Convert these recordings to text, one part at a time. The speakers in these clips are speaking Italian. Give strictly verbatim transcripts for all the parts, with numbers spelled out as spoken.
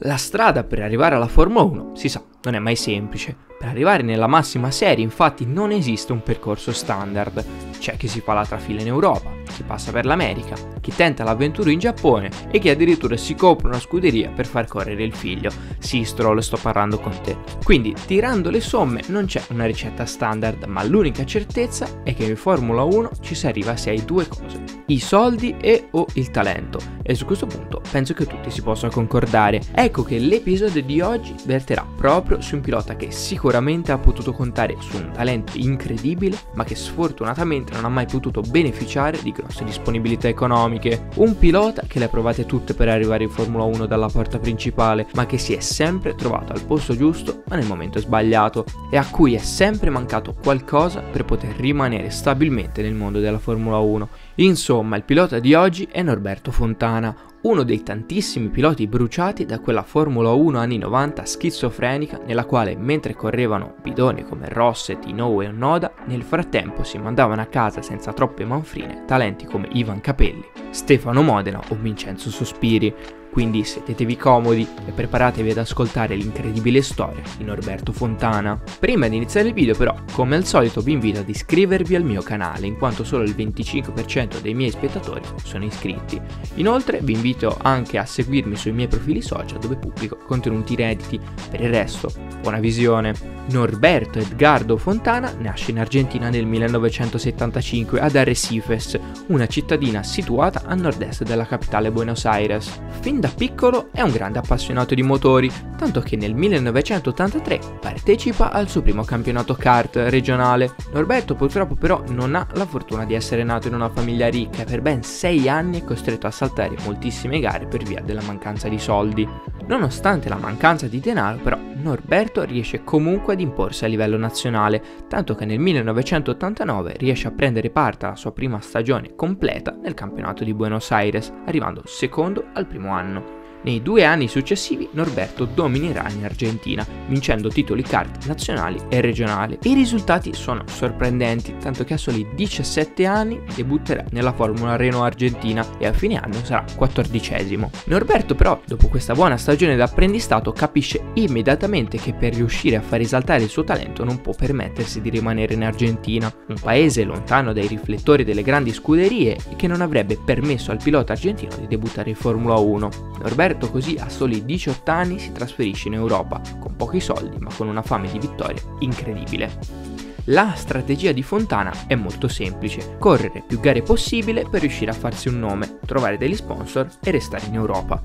La strada per arrivare alla Formula uno, si sa, non è mai semplice. Per arrivare nella massima serie infatti non esiste un percorso standard. C'è chi si fa la trafila in Europa, chi passa per l'America, chi tenta l'avventura in Giappone e chi addirittura si copre una scuderia per far correre il figlio. Sì, Strollo, sto parlando con te. Quindi, tirando le somme, non c'è una ricetta standard, ma l'unica certezza è che in Formula uno ci si arriva se hai due cose: i soldi e o il talento. E su questo punto penso che tutti si possano concordare. Ecco che l'episodio di oggi verterà proprio su un pilota che sicuramente ha potuto contare su un talento incredibile, ma che sfortunatamente non ha mai potuto beneficiare di grosse disponibilità economiche. Un pilota che le ha provate tutte per arrivare in Formula uno dalla porta principale, ma che si è sempre trovato al posto giusto ma nel momento sbagliato, e a cui è sempre mancato qualcosa per poter rimanere stabilmente nel mondo della Formula uno. Insomma, il pilota di oggi è Norberto Fontana, uno dei tantissimi piloti bruciati da quella Formula uno anni novanta schizofrenica nella quale, mentre correvano bidoni come Rosset, Inoue o Noda, nel frattempo si mandavano a casa senza troppe manfrine talenti come Ivan Capelli, Stefano Modena o Vincenzo Sospiri. Quindi sedetevi comodi e preparatevi ad ascoltare l'incredibile storia di Norberto Fontana. Prima di iniziare il video però, come al solito, vi invito ad iscrivervi al mio canale, in quanto solo il venticinque per cento dei miei spettatori sono iscritti. Inoltre vi invito anche a seguirmi sui miei profili social, dove pubblico contenuti inediti. Per il resto, buona visione. Norberto Edgardo Fontana nasce in Argentina nel millenovecentosettantacinque ad Arrecifes, una cittadina situata a nord-est della capitale Buenos Aires. Fin da Da piccolo è un grande appassionato di motori, tanto che nel millenovecentottantatré partecipa al suo primo campionato kart regionale. Norberto purtroppo però non ha la fortuna di essere nato in una famiglia ricca e per ben sei anni è costretto a saltare moltissime gare per via della mancanza di soldi. Nonostante la mancanza di denaro però, Norberto riesce comunque ad imporsi a livello nazionale, tanto che nel millenovecentottantanove riesce a prendere parte alla sua prima stagione completa nel campionato di Buenos Aires, arrivando secondo al primo anno. Nei due anni successivi Norberto dominerà in Argentina, vincendo titoli kart nazionali e regionali. I risultati sono sorprendenti, tanto che a soli diciassette anni debutterà nella Formula Renault Argentina e a fine anno sarà quattordicesimo. Norberto però, dopo questa buona stagione d'apprendistato, capisce immediatamente che per riuscire a far risaltare il suo talento non può permettersi di rimanere in Argentina, un paese lontano dai riflettori delle grandi scuderie e che non avrebbe permesso al pilota argentino di debuttare in Formula uno. Norberto Norberto così a soli diciotto anni si trasferisce in Europa, con pochi soldi ma con una fame di vittoria incredibile. La strategia di Fontana è molto semplice: correre più gare possibile per riuscire a farsi un nome, trovare degli sponsor e restare in Europa.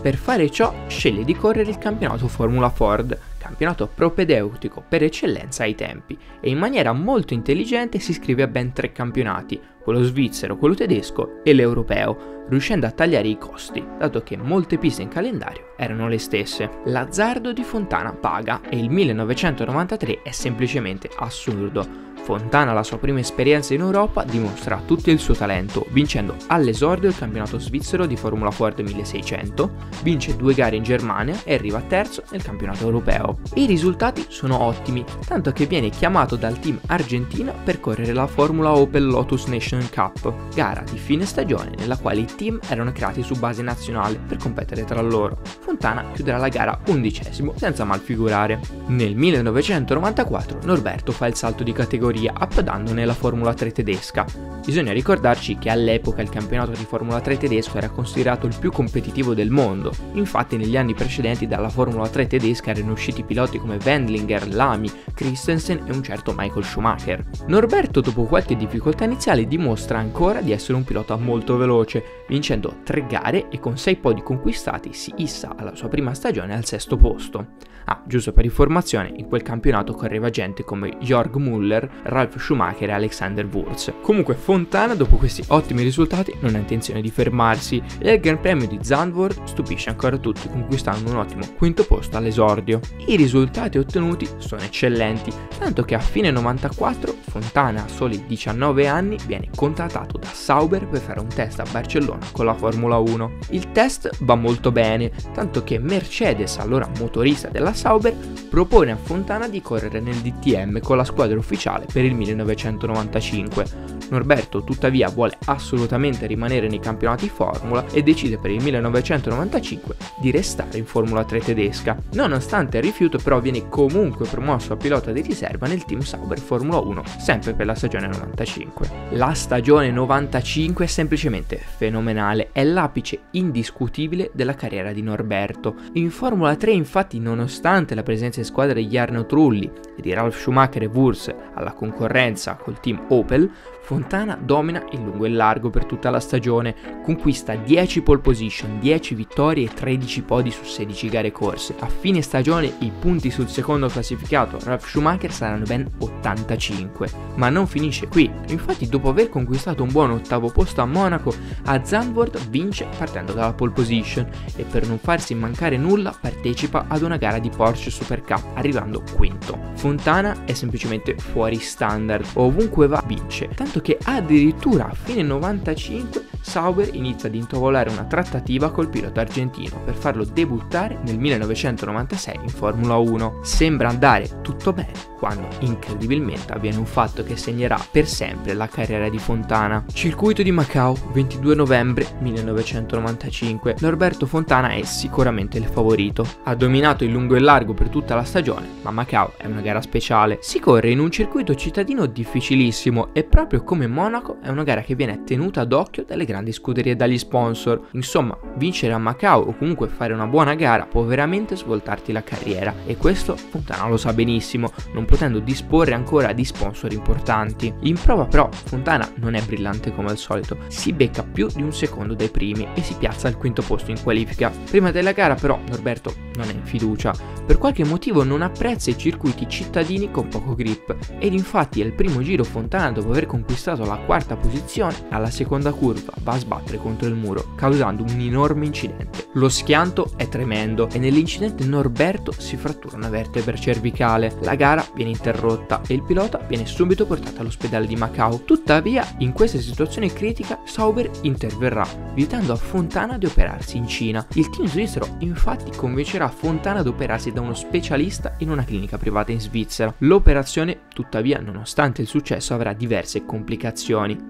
Per fare ciò sceglie di correre il campionato Formula Ford, campionato propedeutico per eccellenza ai tempi, e in maniera molto intelligente si iscrive a ben tre campionati, quello svizzero, quello tedesco e l'europeo, riuscendo a tagliare i costi, dato che molte piste in calendario erano le stesse. L'azzardo di Fontana paga e il millenovecentonovantatré è semplicemente assurdo. Fontana, alla sua prima esperienza in Europa, dimostra tutto il suo talento, vincendo all'esordio il campionato svizzero di Formula Ford milleseicento, vince due gare in Germania e arriva terzo nel campionato europeo. I risultati sono ottimi, tanto che viene chiamato dal team argentino per correre la Formula Open Lotus Nation Cup, gara di fine stagione nella quale i team erano creati su base nazionale per competere tra loro. Fontana chiuderà la gara undicesimo senza mal figurare. Nel millenovecentonovantaquattro Norberto fa il salto di categoria, approdando nella Formula tre tedesca. Bisogna ricordarci che all'epoca il campionato di Formula tre tedesco era considerato il più competitivo del mondo. Infatti negli anni precedenti dalla Formula tre tedesca erano usciti piloti come Wendlinger, Lamy, Christensen e un certo Michael Schumacher. Norberto, dopo qualche difficoltà iniziale, dimostra ancora di essere un pilota molto veloce, vincendo tre gare e con sei podi conquistati si issa alla sua prima stagione al sesto posto. Ah, giusto per informazione, in quel campionato correva gente come Jörg Müller, Ralf Schumacher e Alexander Wurz. Comunque Fontana, dopo questi ottimi risultati, non ha intenzione di fermarsi e al Gran Premio di Zandvoort stupisce ancora tutti, conquistando un ottimo quinto posto all'esordio. I risultati ottenuti sono eccellenti, tanto che a fine novantaquattro Fontana, a soli diciannove anni, viene contrattato da Sauber per fare un test a Barcellona con la Formula uno. Il test va molto bene, tanto che Mercedes, allora motorista della Sauber, propone a Fontana di correre nel D T M con la squadra ufficiale per il millenovecentonovantacinque. Norberto Norberto tuttavia vuole assolutamente rimanere nei campionati Formula e decide per il millenovecentonovantacinque di restare in Formula tre tedesca. Nonostante il rifiuto, però, viene comunque promosso a pilota di riserva nel team Sauber Formula uno, sempre per la stagione novantacinque. La stagione novantacinque è semplicemente fenomenale, è l'apice indiscutibile della carriera di Norberto. In Formula tre infatti, nonostante la presenza in squadra di Jarno Trulli e di Ralf Schumacher e Wurz alla concorrenza col team Opel, Fontana domina in lungo e largo per tutta la stagione, conquista dieci pole position, dieci vittorie e tredici podi su sedici gare corse. A fine stagione i punti sul secondo classificato Ralf Schumacher saranno ben ottantacinque. Ma non finisce qui, infatti dopo aver conquistato un buon ottavo posto a Monaco, a Zandvoort vince partendo dalla pole position e per non farsi mancare nulla partecipa ad una gara di Porsche Super Cup arrivando quinto. Fontana è semplicemente fuori standard, ovunque va vince, tanto che addirittura a fine novantacinque Sauber inizia ad intavolare una trattativa col pilota argentino per farlo debuttare nel millenovecentonovantasei in Formula uno. Sembra andare tutto bene quando incredibilmente avviene un fatto che segnerà per sempre la carriera di Fontana. Circuito di Macau, ventidue novembre millenovecentonovantacinque, Norberto Fontana è sicuramente il favorito. Ha dominato il lungo e largo per tutta la stagione, ma Macau è una gara speciale. Si corre in un circuito cittadino difficilissimo e proprio come Monaco è una gara che viene tenuta d'occhio dalle grandi scuderie e dagli sponsor. Insomma, vincere a Macau o comunque fare una buona gara può veramente svoltarti la carriera, e questo Fontana lo sa benissimo, non potendo disporre ancora di sponsor importanti. In prova però Fontana non è brillante come al solito, si becca più di un secondo dai primi e si piazza al quinto posto in qualifica. Prima della gara però Norberto non è in fiducia, per qualche motivo non apprezza i circuiti cittadini con poco grip, ed infatti al primo giro Fontana, dopo aver conquistato la quarta posizione, alla seconda curva va a sbattere contro il muro causando un enorme incidente. Lo schianto è tremendo e nell'incidente Norberto si frattura una vertebra cervicale. La gara viene interrotta e il pilota viene subito portato all'ospedale di Macau. Tuttavia in questa situazione critica Sauber interverrà vietando a Fontana di operarsi in Cina. Il team svizzero infatti convincerà Fontana ad operarsi da uno specialista in una clinica privata in Svizzera. L'operazione tuttavia, nonostante il successo, avrà diverse complicazioni.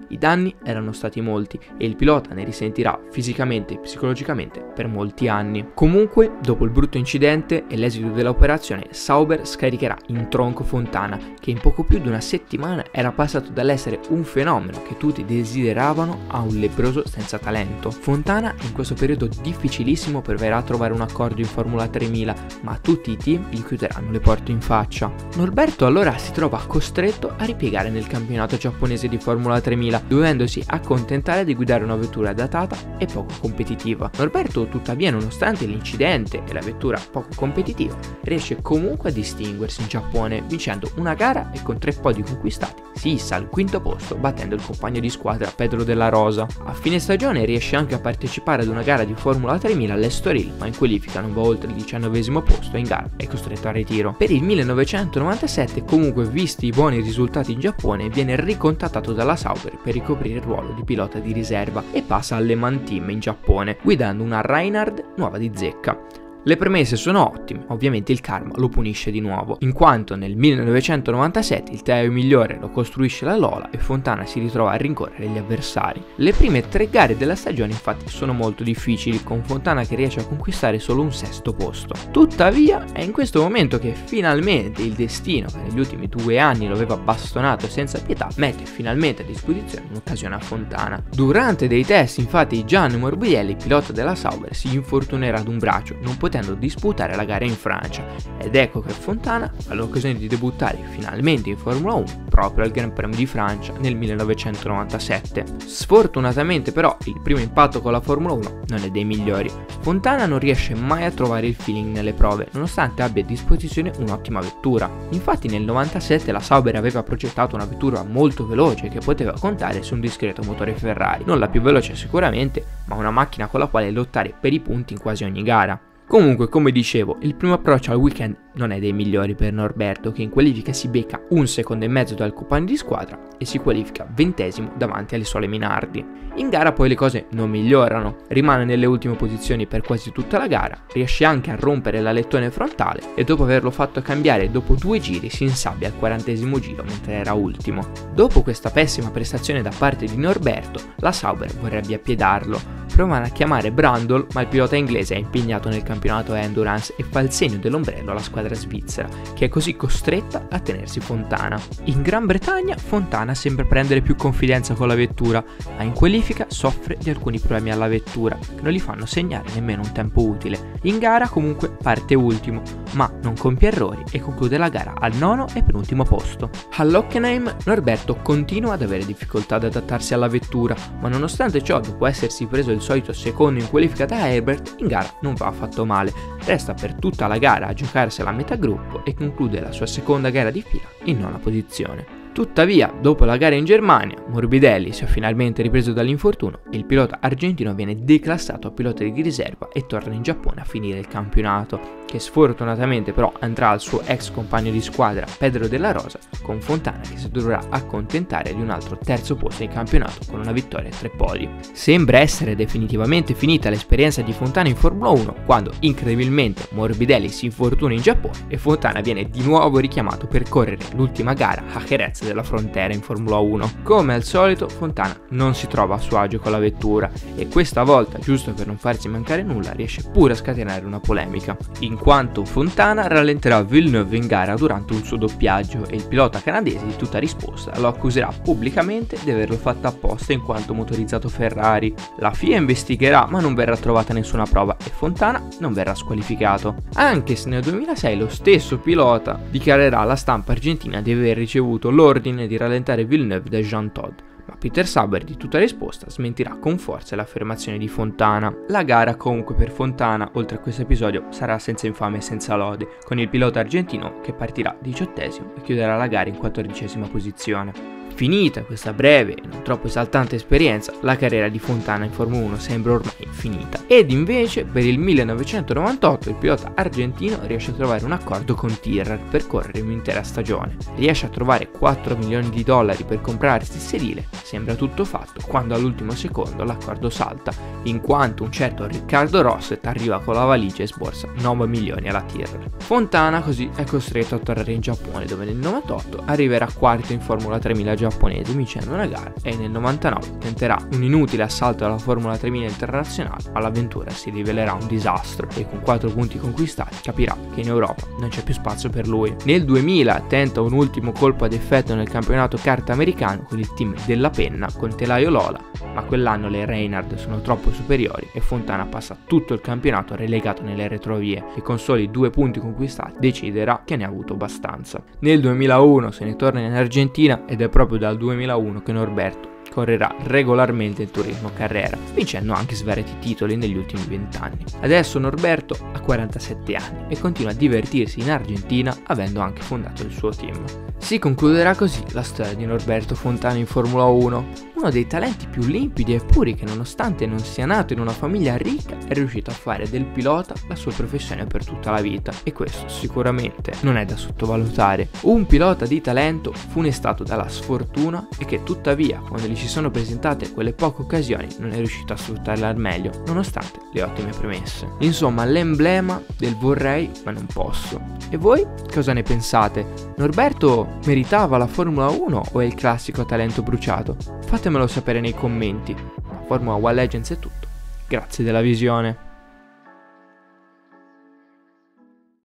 I danni erano stati molti e il pilota ne risentirà fisicamente e psicologicamente per molti anni. Comunque, dopo il brutto incidente e l'esito dell'operazione, Sauber scaricherà in tronco Fontana, che in poco più di una settimana era passato dall'essere un fenomeno che tutti desideravano a un lebbroso senza talento. Fontana in questo periodo difficilissimo proverà a trovare un accordo in Formula tremila, ma tutti i team gli chiuderanno le porte in faccia. Norberto allora si trova costretto a ripiegare nel campionato giapponese di Formula tremila, dovendosi accontentare di guidare una vettura datata e poco competitiva. Norberto tuttavia, nonostante l'incidente e la vettura poco competitiva, riesce comunque a distinguersi in Giappone, vincendo una gara e con tre podi conquistati si issa al quinto posto battendo il compagno di squadra Pedro della Rosa. A fine stagione riesce anche a partecipare ad una gara di Formula tremila all'Estoril, ma in qualifica non va oltre il diciannovesimo posto e in gara è costretto al ritiro. Per il millenovecentonovantasette, comunque, visti i buoni risultati in Giappone, viene ricontattato dalla Sauber per ricoprire il ruolo di pilota di riserva e passa alle Man Team in Giappone, guidando una Reynard nuova di zecca. Le premesse sono ottime, ovviamente il karma lo punisce di nuovo, in quanto nel millenovecentonovantasette il taglio migliore lo costruisce la Lola e Fontana si ritrova a rincorrere gli avversari. Le prime tre gare della stagione infatti sono molto difficili, con Fontana che riesce a conquistare solo un sesto posto. Tuttavia è in questo momento che finalmente il destino, che negli ultimi due anni lo aveva bastonato senza pietà, mette finalmente a disposizione un'occasione a Fontana. Durante dei test infatti Gianni Morbidelli, pilota della Sauber, si infortunerà ad un braccio, non potendo disputare la gara in Francia, ed ecco che Fontana ha l'occasione di debuttare finalmente in Formula uno proprio al Gran Premio di Francia nel millenovecentonovantasette. Sfortunatamente però il primo impatto con la Formula uno non è dei migliori. Fontana non riesce mai a trovare il feeling nelle prove, nonostante abbia a disposizione un'ottima vettura. Infatti nel novantasette la Sauber aveva progettato una vettura molto veloce che poteva contare su un discreto motore Ferrari, non la più veloce sicuramente, ma una macchina con la quale lottare per i punti in quasi ogni gara. Comunque, come dicevo, il primo approccio al weekend non è dei migliori per Norberto, che in qualifica si becca un secondo e mezzo dal compagno di squadra e si qualifica ventesimo davanti alle sole Minardi. In gara poi le cose non migliorano, rimane nelle ultime posizioni per quasi tutta la gara, riesce anche a rompere l'alettone frontale e dopo averlo fatto cambiare dopo due giri si insabbia al quarantesimo giro mentre era ultimo. Dopo questa pessima prestazione da parte di Norberto, la Sauber vorrebbe appiedarlo. Provano a chiamare Brundle, ma il pilota inglese è impegnato nel campionato Endurance e fa il segno dell'ombrello alla squadra svizzera, che è così costretta a tenersi Fontana. In Gran Bretagna Fontana sembra prendere più confidenza con la vettura, ma in qualifica soffre di alcuni problemi alla vettura, che non gli fanno segnare nemmeno un tempo utile. In gara comunque parte ultimo, ma non compie errori e conclude la gara al nono e penultimo posto. All'Hockenheim Norberto continua ad avere difficoltà ad adattarsi alla vettura, ma nonostante ciò, dopo essersi preso il solito secondo in qualifica da Herbert, in gara non va affatto male, resta per tutta la gara a giocarsela a metà gruppo e conclude la sua seconda gara di fila in nona posizione. Tuttavia, dopo la gara in Germania, Morbidelli si è finalmente ripreso dall'infortunio e il pilota argentino viene declassato a pilota di riserva e torna in Giappone a finire il campionato, che sfortunatamente però andrà al suo ex compagno di squadra Pedro della Rosa, con Fontana che si dovrà accontentare di un altro terzo posto in campionato con una vittoria e tre podi. Sembra essere definitivamente finita l'esperienza di Fontana in Formula uno, quando incredibilmente Morbidelli si infortuna in Giappone e Fontana viene di nuovo richiamato per correre l'ultima gara a Jerez della frontiera in Formula uno. Come al solito Fontana non si trova a suo agio con la vettura e questa volta, giusto per non farsi mancare nulla, riesce pure a scatenare una polemica, in quanto Fontana rallenterà Villeneuve in gara durante un suo doppiaggio e il pilota canadese di tutta risposta lo accuserà pubblicamente di averlo fatto apposta in quanto motorizzato Ferrari. La F I A investigherà, ma non verrà trovata nessuna prova e Fontana non verrà squalificato, anche se nel duemilasei lo stesso pilota dichiarerà alla stampa argentina di aver ricevuto l'ordine di rallentare Villeneuve da Jean Todt, ma Peter Sauber di tutta risposta smentirà con forza l'affermazione di Fontana. La gara comunque per Fontana, oltre a questo episodio, sarà senza infame e senza lode, con il pilota argentino che partirà diciottesimo e chiuderà la gara in quattordicesima posizione. Finita questa breve e non troppo esaltante esperienza, la carriera di Fontana in Formula uno sembra ormai finita. Ed invece per il millenovecentonovantotto il pilota argentino riesce a trovare un accordo con Tyrrell per correre un'intera stagione. Riesce a trovare quattro milioni di dollari per comprarsi il sedile, sembra tutto fatto quando all'ultimo secondo l'accordo salta, in quanto un certo Riccardo Rosset arriva con la valigia e sborsa nove milioni alla Tyrrell. Fontana così è costretto a tornare in Giappone, dove nel novantotto arriverà quarto in Formula tremila giapponese vincendo una gara, e nel novantanove tenterà un inutile assalto alla Formula tremila internazionale, ma l'avventura si rivelerà un disastro e con quattro punti conquistati capirà che in Europa non c'è più spazio per lui. Nel duemila tenta un ultimo colpo ad effetto nel campionato kart americano con il team della Penna con telaio Lola, ma quell'anno le Reynard sono troppo superiori e Fontana passa tutto il campionato relegato nelle retrovie e con soli due punti conquistati deciderà che ne ha avuto abbastanza. Nel duemilauno se ne torna in Argentina ed è proprio dal duemilauno che Norberto correrà regolarmente il turismo carrera, vincendo anche svariati titoli negli ultimi vent'anni. Adesso Norberto ha quarantasette anni e continua a divertirsi in Argentina, avendo anche fondato il suo team. Si concluderà così la storia di Norberto Fontana in Formula uno, uno dei talenti più limpidi e puri che, nonostante non sia nato in una famiglia ricca, è riuscito a fare del pilota la sua professione per tutta la vita, e questo sicuramente non è da sottovalutare. Un pilota di talento funestato dalla sfortuna e che tuttavia, quando gli si sono presentate quelle poche occasioni, non è riuscito a sfruttarle al meglio nonostante le ottime premesse. Insomma, l'emblema del vorrei ma non posso. E voi cosa ne pensate? Norberto meritava la Formula uno o è il classico talento bruciato? Fatemelo sapere nei commenti. La Formula uno Legends è tutto, grazie della visione.